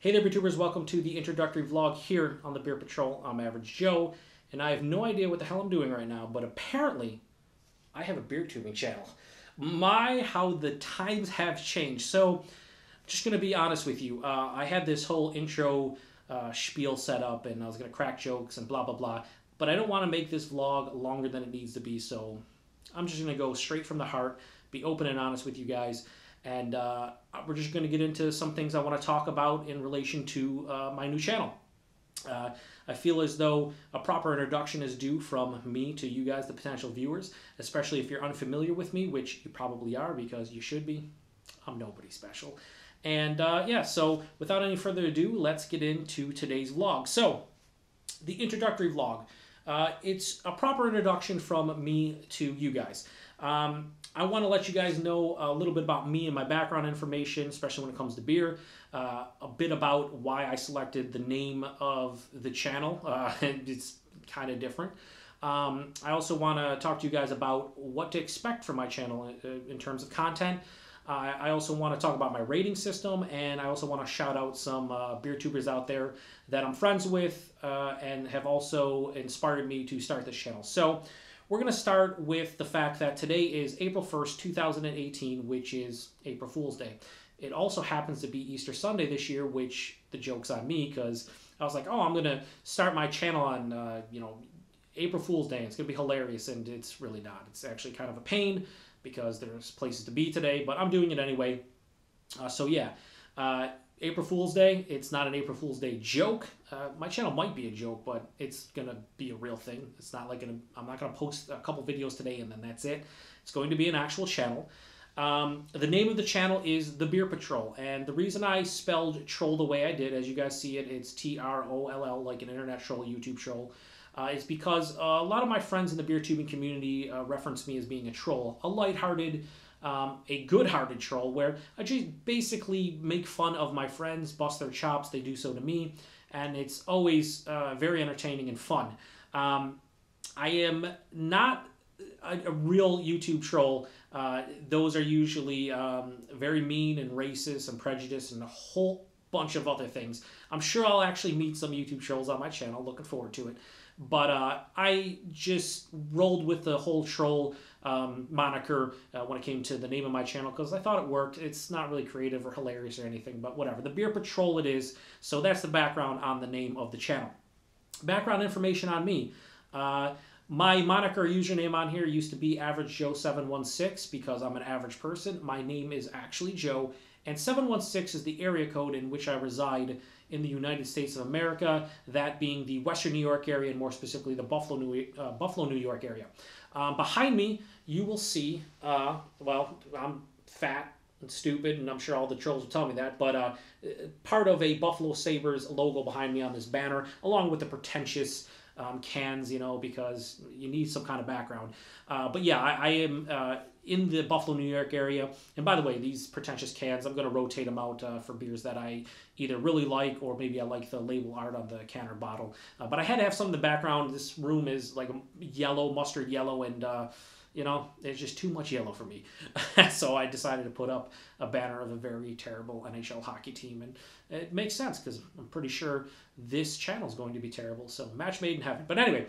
Hey there, BeerTubers. Welcome to the introductory vlog here on the Beer PaTroll. I'm Average Joe, and I have no idea what the hell I'm doing right now, but apparently I have a beer tubing channel. My, how the times have changed. So, just going to be honest with you. I had this whole intro spiel set up, and I was going to crack jokes and blah, blah, blah, but I don't want to make this vlog longer than it needs to be, so I'm just going to go straight from the heart, be open and honest with you guys. And we're just going to get into some things I want to talk about in relation to my new channel. I feel as though a proper introduction is due from me to you guys, the potential viewers, especially if you're unfamiliar with me, which you probably are because you should be. I'm nobody special. And yeah, so without any further ado, let's get into today's vlog. So the introductory vlog, it's a proper introduction from me to you guys. I want to let you guys know a little bit about me and my background information, especially when it comes to beer, a bit about why I selected the name of the channel. It's kind of different. I also want to talk to you guys about what to expect from my channel in terms of content. I also want to talk about my rating system, and I also want to shout out some beer tubers out there that I'm friends with and have also inspired me to start this channel. So we're going to start with the fact that today is April 1st, 2018, which is April Fool's Day. It also happens to be Easter Sunday this year, which the joke's on me because I was like, oh, I'm going to start my channel on, you know, April Fool's Day. It's going to be hilarious, and it's really not. It's actually kind of a pain because there's places to be today, but I'm doing it anyway. So yeah, April Fool's Day. It's not an April Fool's Day joke. My channel might be a joke, but it's gonna be a real thing. It's not like I'm not gonna post a couple videos today and then that's it. It's going to be an actual channel. The name of the channel is The Beer PaTroll, and the reason I spelled troll the way I did, as you guys see it, it's T-R-O-L-L, like an internet troll, YouTube troll. It's because a lot of my friends in the beer tubing community reference me as being a troll, a lighthearted, a good-hearted troll, where I just basically make fun of my friends, bust their chops, they do so to me, and it's always very entertaining and fun. I am not a real YouTube troll. Those are usually very mean and racist and prejudiced and a whole bunch of other things. I'm sure I'll actually meet some YouTube trolls on my channel, looking forward to it. But I just rolled with the whole troll moniker when it came to the name of my channel because I thought it worked. It's not really creative or hilarious or anything, but whatever. The Beer PaTroll it is, so that's the background on the name of the channel. Background information on me. My moniker username on here used to be AverageJoe716 because I'm an average person. My name is actually Joe, and 716 is the area code in which I reside in the United States of America, that being the Western New York area, and more specifically the Buffalo, New York area. Behind me, you will see, well, I'm fat and stupid, and I'm sure all the trolls will tell me that, but part of a Buffalo Sabres logo behind me on this banner, along with the pretentious cans, you know, because you need some kind of background. But yeah, I am in the Buffalo, New York area. And by the way, these pretentious cans, I'm going to rotate them out for beers that I either really like or maybe I like the label art on the can or bottle. But I had to have some in the background. This room is like yellow, mustard yellow, and you know, there's just too much yellow for me. So I decided to put up a banner of a very terrible NHL hockey team. And it makes sense because I'm pretty sure this channel is going to be terrible. So match made in heaven. But anyway,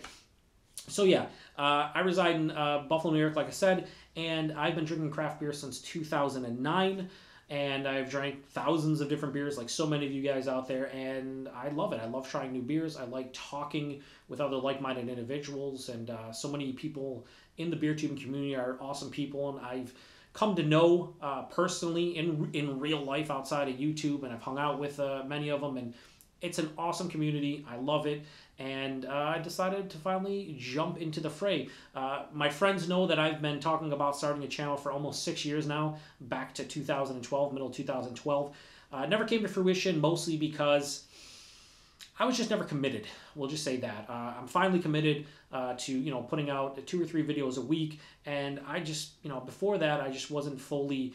so yeah, I reside in Buffalo, New York, like I said. And I've been drinking craft beer since 2009. And I've drank thousands of different beers like so many of you guys out there, and I love it. I love trying new beers. I like talking with other like-minded individuals, and so many people in the beer tubing community are awesome people, and I've come to know personally in real life outside of YouTube, and I've hung out with many of them, and it's an awesome community. I love it, and I decided to finally jump into the fray. My friends know that I've been talking about starting a channel for almost 6 years now, back to 2012, middle of 2012. It never came to fruition, mostly because I was just never committed. We'll just say that. I'm finally committed to, you know, putting out 2 or 3 videos a week, and I just, you know, before that, I just wasn't fully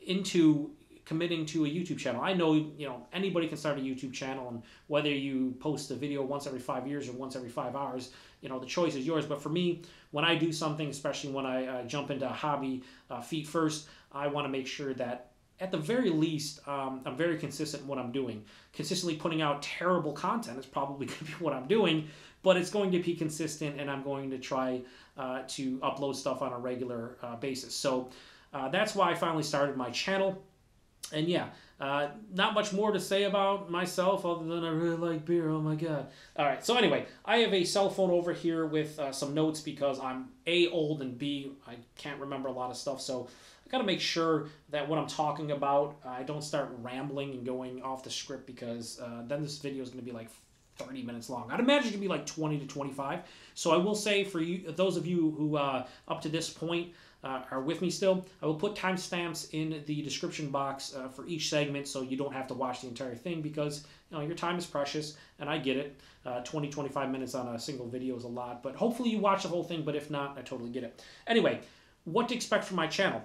into committing to a YouTube channel. I know, you know, anybody can start a YouTube channel, and whether you post a video once every 5 years or once every 5 hours, you know, the choice is yours. But for me, when I do something, especially when I jump into a hobby feet first, I want to make sure that at the very least, I'm very consistent in what I'm doing. Consistently putting out terrible content is probably going to be what I'm doing, but it's going to be consistent, and I'm going to try to upload stuff on a regular basis. So that's why I finally started my channel. And yeah, not much more to say about myself other than I really like beer. Oh my God. All right. So anyway, I have a cell phone over here with some notes because I'm A, old, and B, I can't remember a lot of stuff. So I got to make sure that what I'm talking about, I don't start rambling and going off the script, because then this video is going to be like 30 minutes long. I'd imagine it to be like 20 to 25. So I will say, for you, those of you who up to this point are with me still, I will put timestamps in the description box for each segment, so you don't have to watch the entire thing, because you know your time is precious, and I get it. 20, 25 minutes on a single video is a lot, but hopefully you watch the whole thing, but if not, I totally get it. Anyway, what to expect from my channel.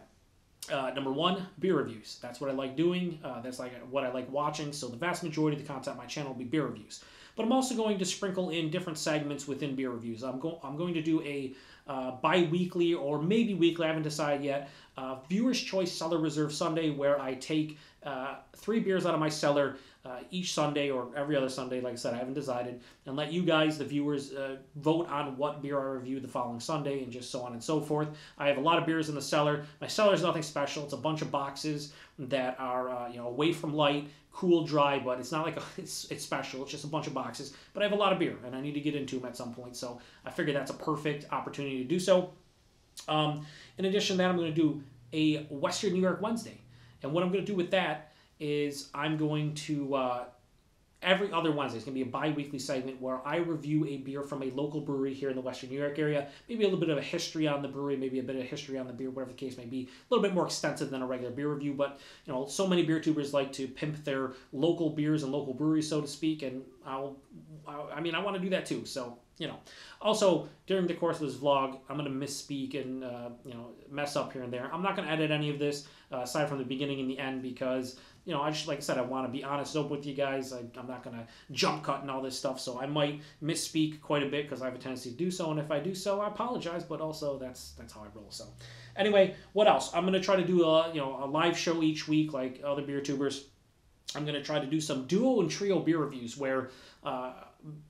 Number one, beer reviews. That's what I like doing. That's like what I like watching, so the vast majority of the content on my channel will be beer reviews. But I'm also going to sprinkle in different segments within beer reviews. I'm going to do a bi-weekly or maybe weekly, I haven't decided yet, Viewer's Choice Cellar Reserve Sunday, where I take 3 beers out of my cellar each Sunday or every other Sunday, like I said, I haven't decided, and let you guys, the viewers, vote on what beer I review the following Sunday, and just so on and so forth. I have a lot of beers in the cellar. My cellar is nothing special. It's a bunch of boxes that are you know, away from light, cool, dry, but it's not like it's special. It's just a bunch of boxes, but I have a lot of beer, and I need to get into them at some point, so I figure that's a perfect opportunity to do so. In addition to that, I'm going to do a Western New York Wednesday, and what I'm going to do with that is I'm going to, every other Wednesday, it's going to be a bi-weekly segment where I review a beer from a local brewery here in the Western New York area. Maybe a little bit of a history on the brewery, maybe a bit of history on the beer, whatever the case may be. A little bit more extensive than a regular beer review, but you know, so many beer tubers like to pimp their local beers and local breweries, so to speak, and I mean, I want to do that too, so... You know, also during the course of this vlog, I'm going to misspeak and, you know, mess up here and there. I'm not going to edit any of this aside from the beginning and the end, because, you know, I just, like I said, I want to be honest up with you guys. I'm not going to jump cut and all this stuff. So I might misspeak quite a bit because I have a tendency to do so. And if I do so, I apologize. But also that's how I roll. So anyway, what else? I'm going to try to do a, you know, a live show each week like other beer tubers. I'm going to try to do some duo and trio beer reviews where,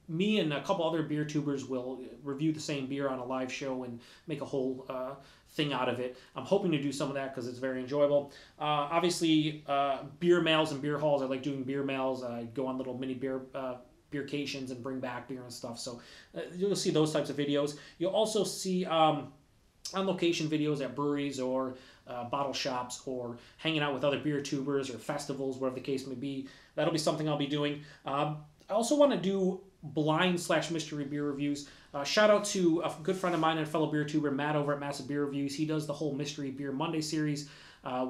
me and a couple other beer tubers will review the same beer on a live show and make a whole thing out of it. I'm hoping to do some of that because it's very enjoyable. Obviously, beer mails and beer hauls. I like doing beer mails. I go on little mini beer beercations and bring back beer and stuff. So you'll see those types of videos. You'll also see on-location videos at breweries or bottle shops, or hanging out with other beer tubers or festivals, whatever the case may be. That'll be something I'll be doing. I also want to do blind/mystery beer reviews. Shout out to a good friend of mine and fellow beer tuber, Matt, over at Massive Beer Reviews. He does the whole Mystery Beer Monday series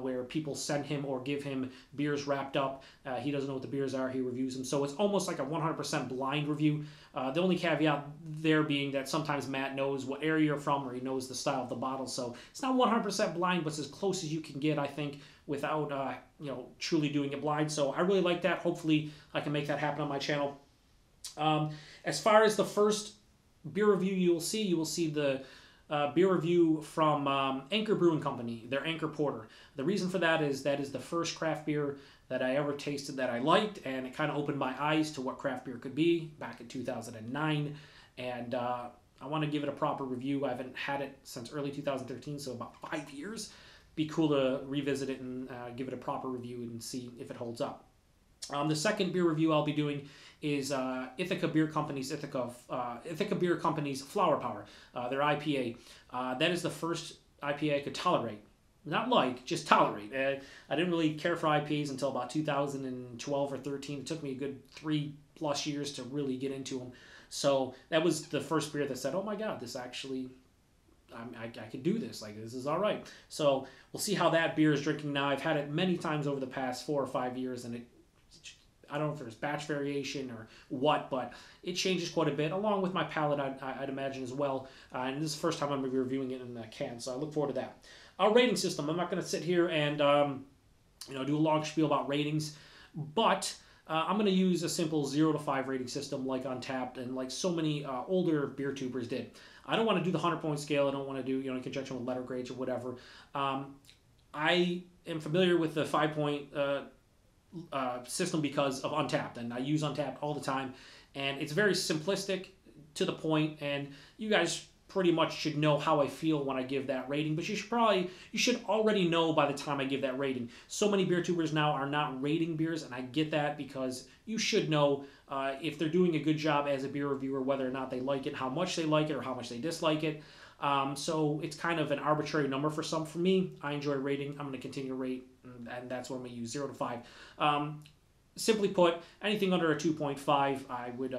where people send him or give him beers wrapped up. He doesn't know what the beers are. He reviews them. So it's almost like a 100% blind review. The only caveat there being that sometimes Matt knows what area you're from, or he knows the style of the bottle. So it's not 100% blind, but it's as close as you can get, I think, without you know, truly doing it blind. So I really like that. Hopefully I can make that happen on my channel. As far as the first beer review you will see the beer review from Anchor Brewing Company, their Anchor Porter. The reason for that is the first craft beer that I ever tasted that I liked, and it kind of opened my eyes to what craft beer could be back in 2009, and I want to give it a proper review. I haven't had it since early 2013, so about 5 years. Be cool to revisit it and give it a proper review and see if it holds up. The second beer review I'll be doing is Ithaca Beer Company's Flower Power, their IPA. That is the first IPA I could tolerate. Not like, just tolerate. I didn't really care for IPAs until about 2012 or 13. It took me a good 3+ years to really get into them. So that was the first beer that said, oh my God, this actually... I could do this. Like, this is all right. So we'll see how that beer is drinking now. I've had it many times over the past 4 or 5 years, and it, I don't know if there's batch variation or what, but it changes quite a bit, along with my palate, I'd imagine, as well. And this is the first time I'm going to be reviewing it in a can, so I look forward to that. Our rating system. I'm not going to sit here and you know, do a long spiel about ratings, but I'm going to use a simple 0 to 5 rating system like Untappd and like so many older beer tubers did. I don't want to do the 100-point scale. I don't want to do, you know, in conjunction with letter grades or whatever. I am familiar with the 5-point system because of Untappd, and I use Untappd all the time, and it's very simplistic, to the point, and you guys pretty much should know how I feel when I give that rating, but you should already know by the time I give that rating. So many beer tubers now are not rating beers, and I get that, because you should know if they're doing a good job as a beer reviewer, whether or not they like it, how much they like it, or how much they dislike it. So it's kind of an arbitrary number for some. For me, I enjoy rating. I'm going to continue to rate, and that's where I'm going to use 0 to 5. Simply put, anything under a 2.5, I would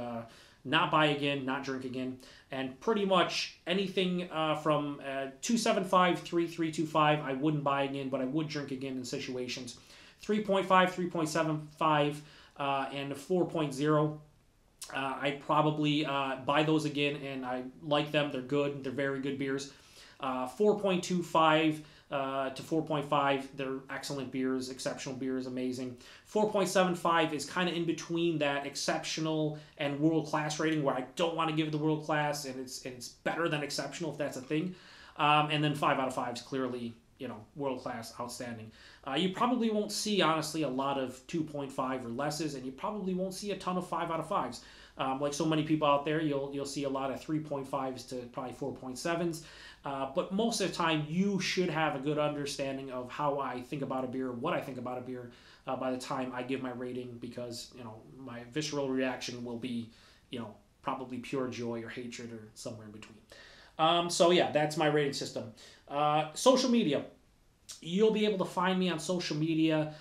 not buy again, not drink again. And pretty much anything from 2.75, 3, 3.25, I wouldn't buy again, but I would drink again in situations. 3.5, 3.75, and 4.0. I'd probably buy those again, and I like them. They're good. They're very good beers. 4.25 to 4.5, they're excellent beers, exceptional beers, amazing. 4.75 is kind of in between that exceptional and world-class rating, where I don't want to give the world-class, and it's better than exceptional, if that's a thing. And then 5 out of 5 is clearly, world-class, outstanding. You probably won't see, honestly, a lot of 2.5 or lesses, and you probably won't see a ton of 5 out of 5s. Like so many people out there, you'll see a lot of 3.5s to probably 4.7s. But most of the time, you should have a good understanding of how I think about a beer, what I think about a beer, by the time I give my rating, because, my visceral reaction will be, probably pure joy or hatred or somewhere in between. So yeah, that's my rating system. Social media. You'll be able to find me on social media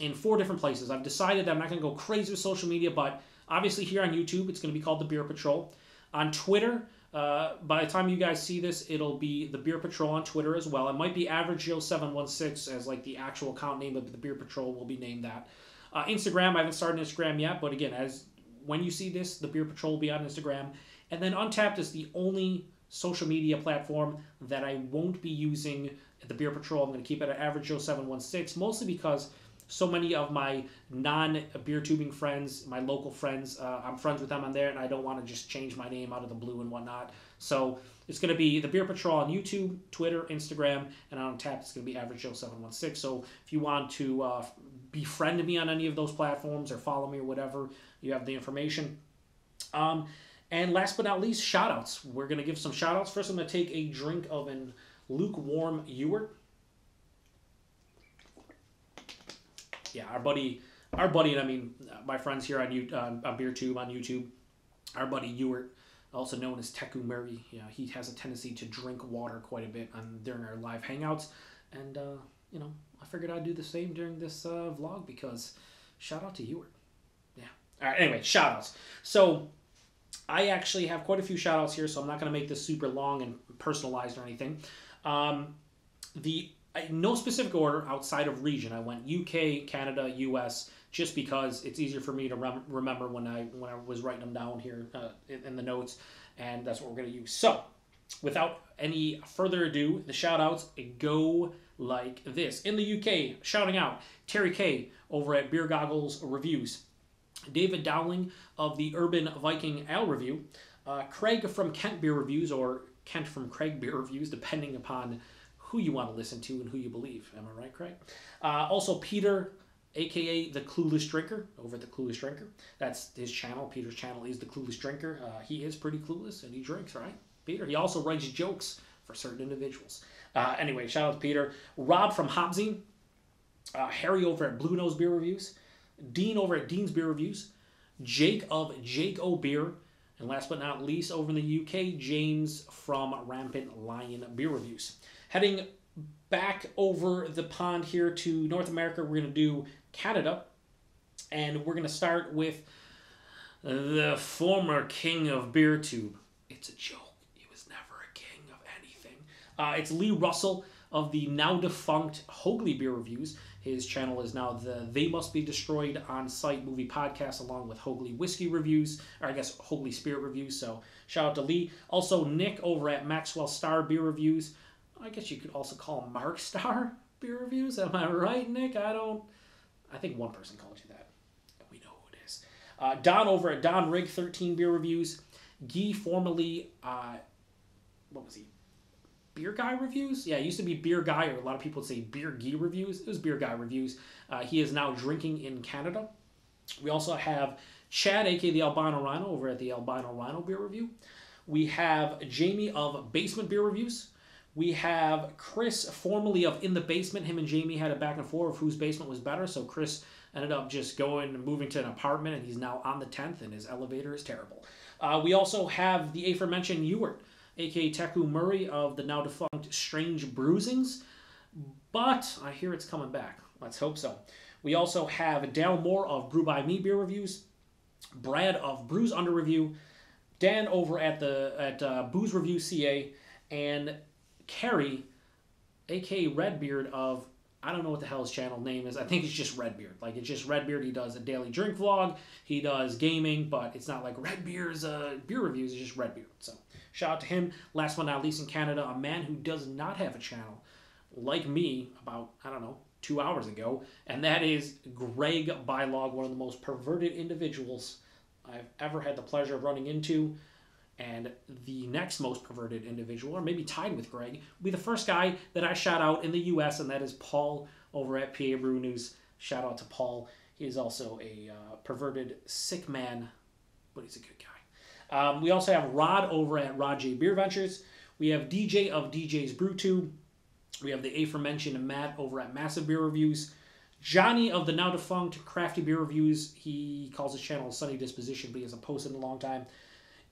in 4 different places. I've decided that I'm not going to go crazy with social media, but obviously here on YouTube, it's going to be called The Beer PaTroll. On Twitter, by the time you guys see this, it'll be The Beer PaTroll on Twitter as well. It might be Average Joe 716 as the actual account name, but The Beer PaTroll will be named that. Instagram, I haven't started Instagram yet, but again, when you see this, The Beer PaTroll will be on Instagram. And then Untappd is the only social media platform that I won't be using at The Beer PaTroll. I'm going to keep it at Average Joe 716, mostly because so many of my non-beer tubing friends, my local friends, I'm friends with them on there, and I don't want to just change my name out of the blue and whatnot. So it's going to be The Beer PaTroll on YouTube, Twitter, Instagram, and on Untappd it's going to be Average Joe 716. So if you want to befriend me on any of those platforms or follow me or whatever, you have the information. And last but not least, shout-outs. We're going to give some shout-outs. First, I'm going to take a drink of a lukewarm Ewart. Yeah, our buddy, and I mean my friends here on BeerTube, on YouTube, our buddy Ewart, also known as Tekumuri. He has a tendency to drink water quite a bit during our live hangouts. And, I figured I'd do the same during this vlog, because shout-out to Ewart. Yeah. All right, anyway, shout-outs. So I actually have quite a few shout-outs here, so I'm not going to make this super long and personalized or anything. No specific order outside of region. I went UK, Canada, US, just because it's easier for me to remember when I was writing them down here in the notes, and that's what we're going to use. So, without any further ado, the shout-outs go like this. In the UK, shouting out Terry Kay over at Beer Goggles Reviews, David Dowling of the Urban Viking Ale Review, Craig from Kent Beer Reviews, or Kent from Craig Beer Reviews, depending upon who you want to listen to and who you believe. Am I right, Craig? Also, Peter, a.k.a. The Clueless Drinker, over at The Clueless Drinker. That's his channel. Peter's channel is The Clueless Drinker. He is pretty clueless, and he drinks, right, Peter? He also writes jokes for certain individuals. Anyway, shout out to Peter. Rob from Hobzine. Harry over at Blue Nose Beer Reviews. Dean over at Dean's Beer Reviews, Jake of Jake O' Beer, and last but not least, over in the UK, James from Rampant Lion Beer Reviews. Heading back over the pond here to North America, we're going to do Canada, and we're going to start with the former king of beer tube. It's a joke. He was never a king of anything. It's Lee Russell of the now-defunct Hoagley Beer Reviews. His channel is now the They Must Be Destroyed on-site movie podcast, along with Hoagley Whiskey Reviews, or I guess Hoagley Spirit Reviews, so shout out to Lee. Also, Nick over at Maxwell Star Beer Reviews. I guess you could also call him Mark Star Beer Reviews. Am I right, Nick? I think one person called you that, and we know who it is. Don over at Don Rig 13 Beer Reviews. Guy, formerly, Beer Guy Reviews? Yeah, it used to be Beer Guy, or a lot of people would say Beer Guy Reviews. It was Beer Guy Reviews. He is now drinking in Canada. We also have Chad, a.k.a. the Albino Rhino, over at the Albino Rhino Beer Review. We have Jamie of Basement Beer Reviews. We have Chris, formerly of In the Basement. Him and Jamie had a back and forth of whose basement was better. So Chris ended up just going and moving to an apartment, and he's now on the 10th, and his elevator is terrible. We also have the aforementioned Ewart, a.k.a. Tekumuri of the now-defunct Strange Bruisings. But I hear it's coming back. Let's hope so. We also have Dale Moore of Brew By Me Beer Reviews, Brad of Brews Under Review, Dan over at Booze Review CA, and Carrie, a.k.a. Redbeard of, I don't know what the hell his channel name is. I think it's just Redbeard. Like, it's just Redbeard. He does a daily drink vlog. He does gaming, but it's not like Redbeard's beer reviews. It's just Redbeard. So, shout out to him. Last but not least in Canada, a man who does not have a channel, like me, about, 2 hours ago. And that is Greg Bylog, one of the most perverted individuals I've ever had the pleasure of running into. And the next most perverted individual, or maybe tied with Greg, will be the first guy that I shout out in the U.S., and that is Paul over at PA Brew News. Shout out to Paul. He is also a perverted, sick man, but he's a good guy. We also have Rod over at Rod J Beer Ventures. We have DJ of DJ's Brew Tube. We have the aforementioned Matt over at Massive Beer Reviews. Johnny of the now-defunct Crafty Beer Reviews. He calls his channel Sunny Disposition, but he hasn't posted in a long time.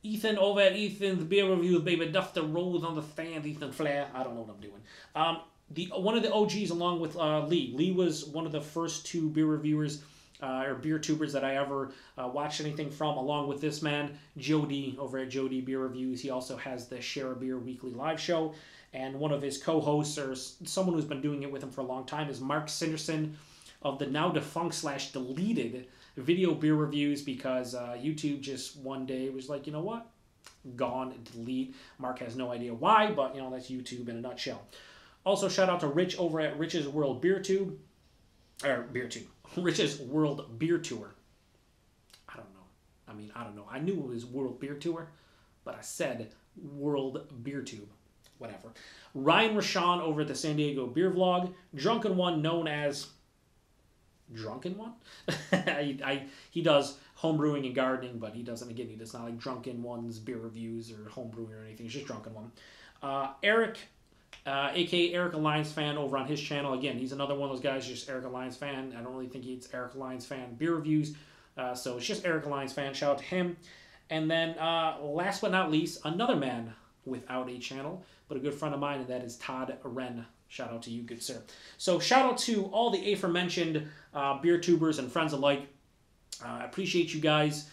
Ethan over at Ethan's Beer Review, baby, duff the rolls on the fans, Ethan Flair. I don't know what I'm doing. One of the OGs, along with Lee. Lee was one of the first two beer reviewers or beer tubers that I ever watched anything from, along with this man, Jody, over at Jody Beer Reviews. He also has the Share a Beer Weekly Live Show. And one of his co-hosts, or someone who's been doing it with him for a long time, is Mark Sanderson of the now-defunct / deleted Video Beer Reviews, because YouTube just one day was like, you know what? Gone, delete. Mark has no idea why, but that's YouTube in a nutshell. Also, shout out to Rich over at Rich's World Beer Tube, or Beer Tube, Rich's World Beer Tour. I don't know. I knew it was World Beer Tour, but I said World Beer Tube. Whatever. Ryan Rashawn over at the San Diego Beer Vlog, Drunken One, known as Drunken One. He does home brewing and gardening, but he does not like Drunken One's beer reviews or home brewing or anything. It's just Drunken One. Eric, aka Eric Alliance Fan, over on his channel. Again, he's another one of those guys, just Eric Alliance Fan. I don't really think it's Eric Alliance Fan beer reviews, so it's just Eric Alliance Fan. Shout out to him. And then last but not least, another man without a channel, but a good friend of mine, and that is Todd Wren. Shout out to you, good sir. So shout out to all the aforementioned beer tubers and friends alike. I appreciate you guys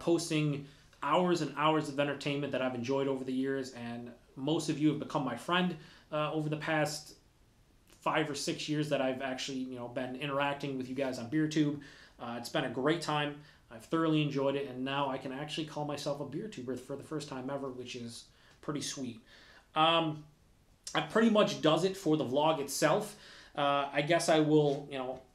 posting hours and hours of entertainment that I've enjoyed over the years. And most of you have become my friend over the past 5 or 6 years that I've actually been interacting with you guys on BeerTube. It's been a great time. I've thoroughly enjoyed it. And now I can actually call myself a beer tuber for the first time ever, which is pretty sweet. That pretty much does it for the vlog itself. I guess I will,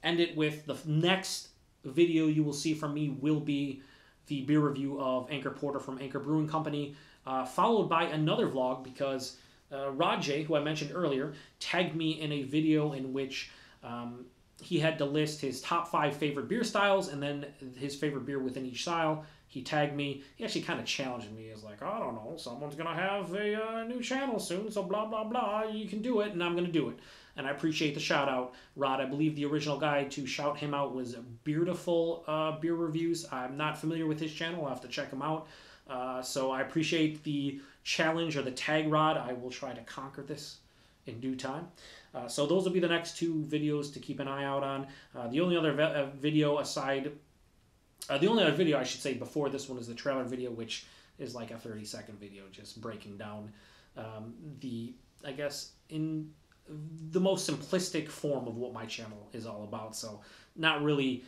end it with the next video you will see from me will be the beer review of Anchor Porter from Anchor Brewing Company, followed by another vlog because Rajay, who I mentioned earlier, tagged me in a video in which he had to list his top 5 favorite beer styles and then his favorite beer within each style. He tagged me. He actually kind of challenged me. He was like, I don't know, someone's going to have a new channel soon, so blah, blah, blah. You can do it, and I'm going to do it. And I appreciate the shout-out, Rod. I believe the original guy to shout him out was Beautiful Beer Reviews. I'm not familiar with his channel. I'll have to check him out. So I appreciate the challenge or the tag, Rod. I will try to conquer this in due time. So those will be the next 2 videos to keep an eye out on. The only other video aside... the only other video I should say before this one is the trailer video, which is like a 30-second video just breaking down in the most simplistic form of what my channel is all about. So not really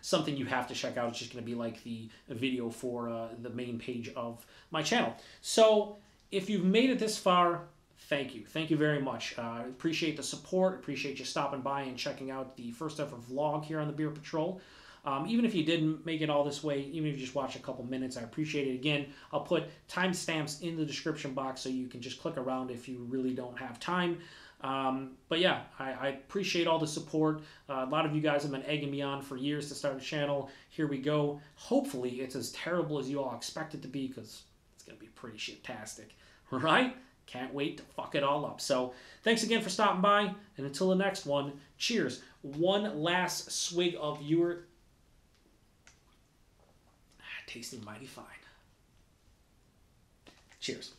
something you have to check out. It's just going to be like the video for the main page of my channel. So if you've made it this far, thank you. Thank you very much. Appreciate the support. Appreciate you stopping by and checking out the first ever vlog here on the Beer PaTroll. Even if you didn't make it all this way, even if you just watched a couple minutes, I appreciate it. Again, I'll put timestamps in the description box so you can just click around if you really don't have time. But yeah, I appreciate all the support. A lot of you guys have been egging me on for years to start a channel. Here we go. Hopefully it's as terrible as you all expect it to be, because it's going to be pretty shit-tastic. All right? Can't wait to fuck it all up. So thanks again for stopping by, and until the next one, cheers. One last swig of Ewart. Tasting mighty fine. Cheers.